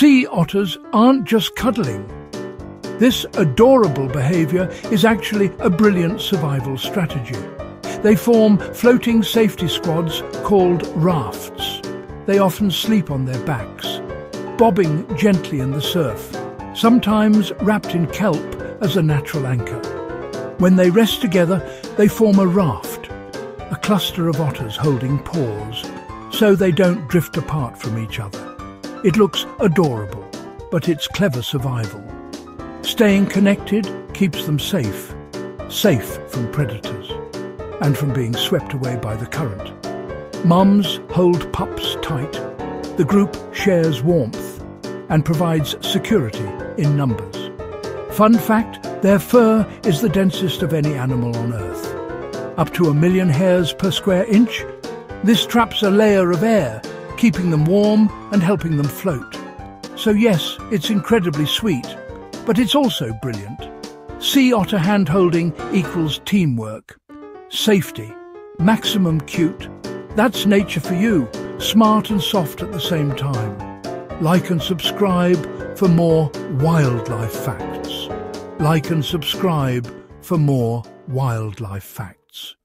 Sea otters aren't just cuddling. This adorable behaviour is actually a brilliant survival strategy. They form floating safety squads called rafts. They often sleep on their backs, bobbing gently in the surf, sometimes wrapped in kelp as a natural anchor. When they rest together, they form a raft, a cluster of otters holding paws, so they don't drift apart from each other. It looks adorable, but it's clever survival. Staying connected keeps them safe, safe from predators and from being swept away by the current. Mums hold pups tight. The group shares warmth and provides security in numbers. Fun fact, their fur is the densest of any animal on Earth. Up to 1 million hairs per square inch, this traps a layer of air, keeping them warm and helping them float. So yes, it's incredibly sweet, but it's also brilliant. Sea otter hand-holding equals teamwork. Safety, maximum cute. That's nature for you, smart and soft at the same time. Like and subscribe for more wildlife facts. Like and subscribe for more wildlife facts.